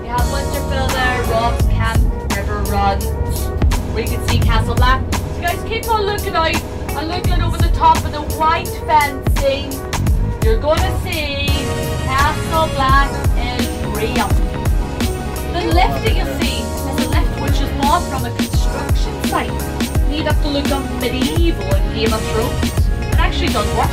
We have Winterfell there, Robb's Camp, River Run. We can see Castle Black. So guys, keep on looking out and looking over the top of the white fencing. You're gonna see Castle Black is real. The left that you see is the left which is bought from a construction site. Need up to look up medieval in Game of Thrones. Actually does work.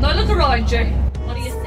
Now look around you. What do you think?